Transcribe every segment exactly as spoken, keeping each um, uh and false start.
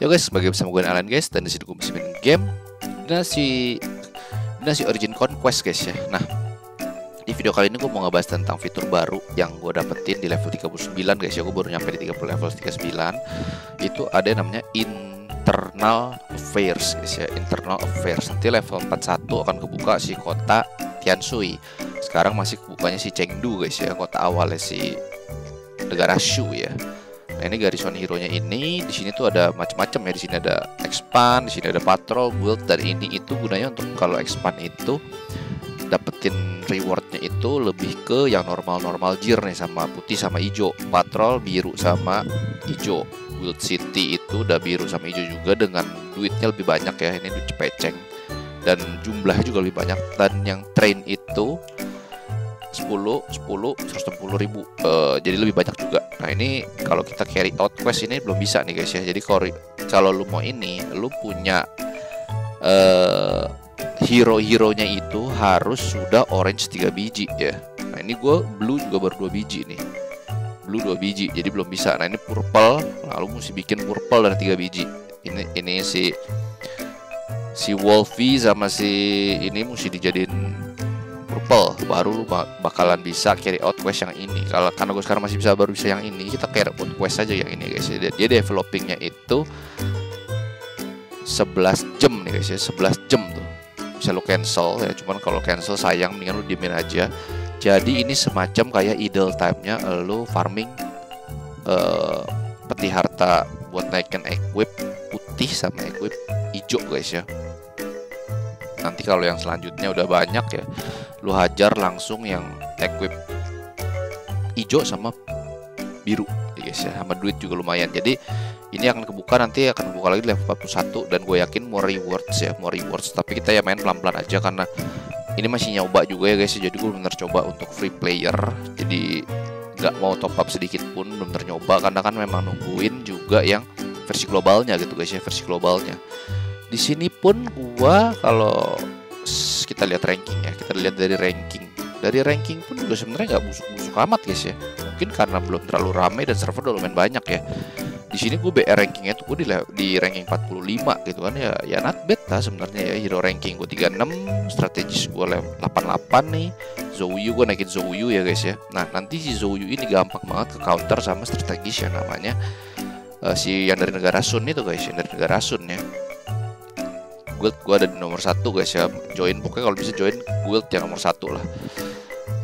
Ya guys, sebagai bersama gue Alan guys, dan disini gue masih main game Dinasti Dinasti Origin Conquest guys ya. Nah, di video kali ini gue mau ngebahas tentang fitur baru yang gue dapetin di level tiga puluh sembilan guys ya. Gue baru nyampe di level tiga puluh sembilan. Itu ada yang namanya Internal Affairs guys ya. Internal Affairs. Nanti level empat puluh satu akan kebuka si kota Tiansui. Sekarang masih kebukanya si Chengdu guys ya, kota awalnya si negara Shu ya. Nah, ini garrison hero-nya ini di sini tuh ada macam-macam ya. Di sini ada expand, di sini ada patrol, build, dan ini itu gunanya untuk kalau expand itu dapetin rewardnya itu lebih ke yang normal-normal gear nih, sama putih sama hijau, patrol biru sama hijau, build city itu udah biru sama hijau juga dengan duitnya lebih banyak ya. Ini duit cepeceng dan jumlahnya juga lebih banyak. Dan yang train itu sepuluh, sepuluh, seratus enam puluh ribu, uh, jadi lebih banyak juga. Nah ini kalau kita carry out quest ini belum bisa nih guys ya. Jadi kalau lu mau ini, lu punya uh, hero-heronya itu harus sudah orange tiga biji ya. Nah ini gue blue juga baru dua biji nih, blue dua biji, jadi belum bisa. Nah ini purple, lalu nah, mesti bikin purple dari tiga biji. Ini ini si si Wolfie sama si ini mesti dijadiin purple, baru lu bakalan bisa carry out quest yang ini. Kalau karena gue sekarang masih bisa baru bisa yang ini, kita carry out quest aja yang ini guys. Dia, dia developingnya itu sebelas jam nih guys ya, sebelas jam tuh bisa lu cancel ya. Cuman kalau cancel sayang, mendingan lu diemin aja. Jadi ini semacam kayak idle time-nya lu farming uh, peti harta buat naikin equip putih sama equip hijau guys ya. Nanti kalau yang selanjutnya udah banyak ya, lu hajar langsung yang equip hijau sama biru ya guys ya, sama duit juga lumayan. Jadi ini akan kebuka, nanti akan kebuka lagi di level empat puluh satu, dan gue yakin more rewards ya, more rewards. Tapi kita ya main pelan-pelan aja karena ini masih nyoba juga ya guys ya. Jadi gue bener coba untuk free player, jadi nggak mau top up sedikit pun, bener nyoba karena kan memang nungguin juga yang versi globalnya gitu guys ya, versi globalnya. Di sini pun gua kalau kita lihat ranking ya, kita lihat dari ranking. Dari ranking pun juga sebenarnya nggak busuk-busuk amat guys ya. Mungkin karena belum terlalu ramai dan server udah lumayan banyak ya. Di sini gue B R rankingnya tuh gue di, di ranking empat puluh lima gitu kan ya. Ya not bad lah sebenarnya ya. Hero ranking gue tiga puluh enam, strategis gue delapan puluh delapan nih. Zouyu gue naikin Zouyu ya guys ya. Nah, nanti si Zouyu ini gampang banget ke counter sama strategis yang namanya uh, si yang dari negara Sun itu guys, yang dari negara Sun ya. Guild gue ada di nomor satu guys ya. Join pokoknya kalau bisa join guild yang nomor satu lah.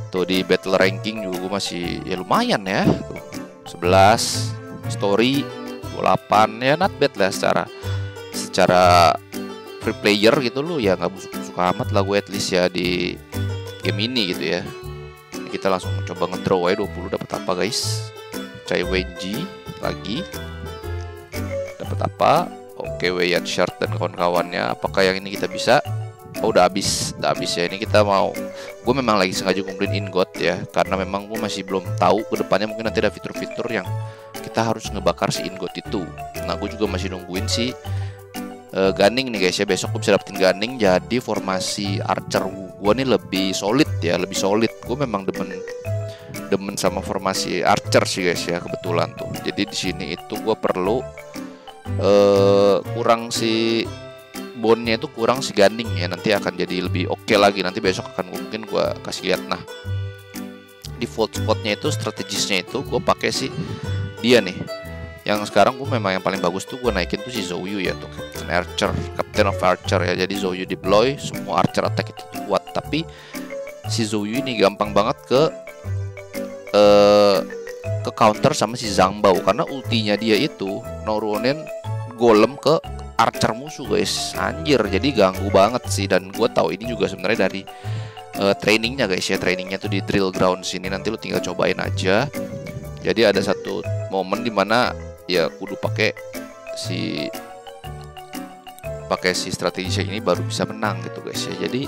Tuh di battle ranking juga gue masih ya lumayan ya. Tuh, sebelas story dua puluh delapan ya, not bad lah secara secara free player gitu lu ya, nggak busuk-busuk amat lah gue at least ya di game ini gitu ya. Kita langsung coba ngedraw aja dua puluh dapat apa guys. Cai Wenji lagi dapat apa? Oke, Kwayan Shard dan kawan-kawannya. Apakah yang ini kita bisa? Oh, udah habis, udah habis ya. Ini kita mau, gue memang lagi sengaja kumpulin ingot ya, karena memang gue masih belum tahu kedepannya mungkin nanti ada fitur-fitur yang kita harus ngebakar si ingot itu. Nah, gue juga masih nungguin si uh, Ganing nih guys ya. Besok gue bisa dapetin Ganing. Jadi formasi archer gue nih lebih solid ya, lebih solid. Gue memang demen demen sama formasi archer sih guys ya, kebetulan tuh. Jadi di sini itu gue perlu Uh, kurang si bonnya itu, kurang si Ganing ya, nanti akan jadi lebih oke okay lagi. Nanti besok akan mungkin gue kasih lihat. Nah, default spotnya itu, strategisnya itu gue pakai si dia nih. Yang sekarang gue memang yang paling bagus tuh gue naikin tuh si Zouyu ya, tuh Captain Archer, Captain of Archer ya. Jadi Zouyu deploy, semua archer attack itu tuh kuat. Tapi si Zouyu ini gampang banget ke uh, ke counter sama si Zhang Bao karena ultinya dia itu nurunin golem ke archer musuh guys. Anjir, jadi ganggu banget sih. Dan gue tahu ini juga sebenarnya dari uh, trainingnya guys ya. Trainingnya tuh di drill ground sini, nanti lu tinggal cobain aja. Jadi ada satu momen dimana ya kudu pakai si pakai si strategi ini baru bisa menang gitu guys ya. Jadi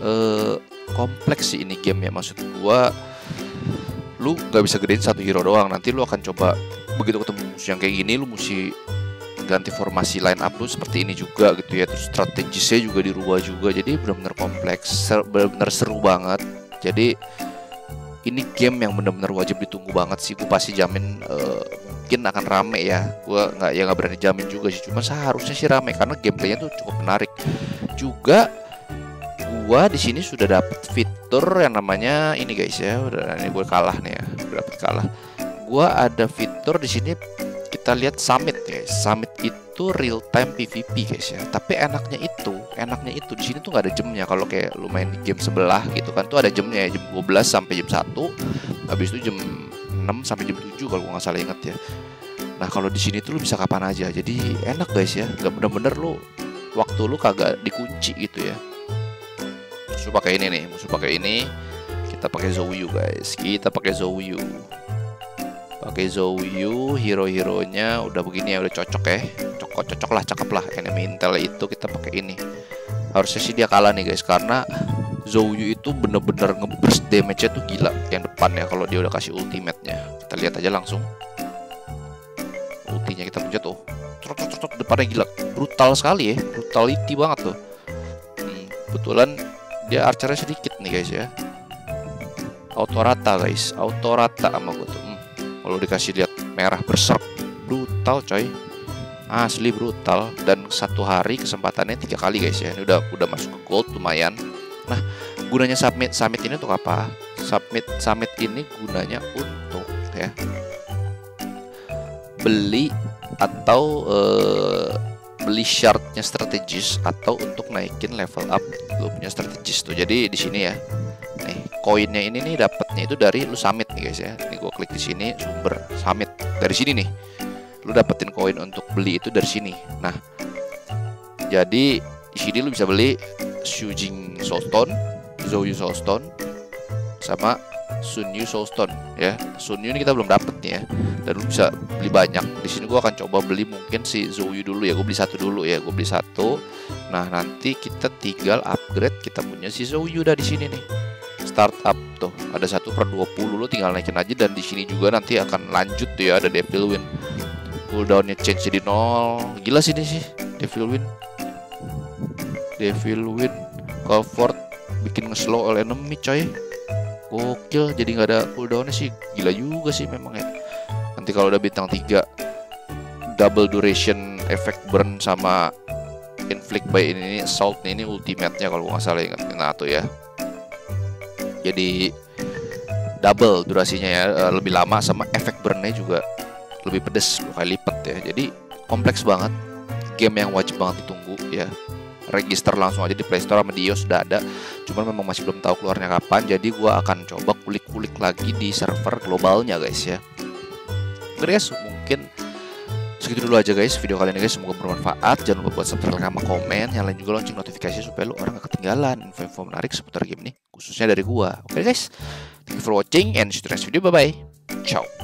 uh, kompleks sih ini game ya, maksud gue lu gak bisa gedein satu hero doang. Nanti lu akan coba begitu ketemu musuh yang kayak gini, lu mesti ganti formasi line up lu seperti ini juga gitu ya. Terus strategisnya juga dirubah juga, jadi benar-benar kompleks, benar-benar seru banget. Jadi ini game yang benar-benar wajib ditunggu banget sih. Gue pasti jamin uh, mungkin akan rame ya. Gua nggak ya nggak berani jamin juga sih, cuma seharusnya sih rame karena gameplaynya tuh cukup menarik. Juga gua di sini sudah dapat fitur yang namanya ini guys ya. Udah ini gua kalah nih ya, berapa kalah. Gua ada fitur di sini, kita lihat summit guys. Summit itu real time P V P guys ya. Tapi enaknya itu, enaknya itu di sini tuh nggak ada jamnya. Kalau kayak lu main di game sebelah gitu kan tuh ada jamnya ya, jam dua belas sampai jam satu. Habis itu jam enam sampai jam tujuh kalau gue nggak salah inget ya. Nah kalau di sini tuh lu bisa kapan aja, jadi enak guys ya. Gak bener-bener lu waktu lu kagak dikunci gitu ya. Musuh pakai ini nih, musuh pakai ini. Kita pakai Zouyu guys, kita pakai Zouyu, pakai Zouyu. Hero-heronya udah begini ya, udah cocok ya, cocok-cocok lah, cakep lah. Enemy intel itu kita pakai ini. Harusnya sih dia kalah nih guys karena Zouyu itu bener-bener ngeburst damage-nya tuh gila yang depan ya kalau dia udah kasih ultimate-nya. Kita lihat aja langsung. Ultinya kita pencet tuh. Trot trot trot depannya gila. Brutal sekali ya. Brutality banget tuh. Hmm, kebetulan dia archernya sedikit nih guys ya. Auto rata guys, auto rata sama gue tuh. Hmm, kalau dikasih lihat merah berserk. Brutal coy. Asli brutal, dan satu hari kesempatannya tiga kali guys ya. Ini udah udah masuk ke gold lumayan. Nah, gunanya summit summit ini untuk apa? Summit summit ini gunanya untuk ya beli atau uh, beli shardnya strategis atau untuk naikin level up lu punya strategis tuh. Jadi di sini ya, nih koinnya ini nih dapatnya itu dari lu summit nih guys ya. Nih gua klik di sini sumber summit dari sini nih. Lu dapetin koin untuk beli itu dari sini. Nah, jadi di sini lu bisa beli Shujing Soulstone, Zouyu Soulstone, sama Sunyu Soulstone ya. Sunyu ini kita belum dapet nih ya. Dan lu bisa beli banyak. Di sini gua akan coba beli mungkin si Zouyu dulu ya. Gue beli satu dulu ya. Gue beli satu. Nah, nanti kita tinggal upgrade, kita punya si Zouyu dah di sini nih. Startup tuh. Ada satu per dua puluh, lu tinggal naikin aja, dan di sini juga nanti akan lanjut tuh ya, ada Devil Wind. Cooldownnya change jadi nol. Gila sih ini sih Devil Wind. Devil Wind comfort bikin ngeslow oleh enemy coy. Gokil, jadi nggak ada cooldownnya sih. Gila juga sih memang ya. Nanti kalau udah bintang tiga, double duration effect burn sama inflict by ini, assault ini ultimate-nya kalau nggak salah ingat. Nah tuh ya, jadi double durasinya ya, lebih lama, sama efek burn-nya juga lebih pedes, dua kali lipat ya. Jadi kompleks banget, game yang wajib banget ditunggu ya. Register langsung aja di Play Store sama di iOS sudah ada. Cuman memang masih belum tahu keluarnya kapan. Jadi gua akan coba kulik-kulik lagi di server globalnya guys ya. Oke guys, mungkin segitu dulu aja guys video kali ini guys. Semoga bermanfaat. Jangan lupa buat subscribe sama komen, nyalain juga lonceng notifikasi supaya lu orang gak ketinggalan info-info menarik seputar game ini khususnya dari gua. Oke guys. Thank you for watching and see you next video. Bye bye. Ciao.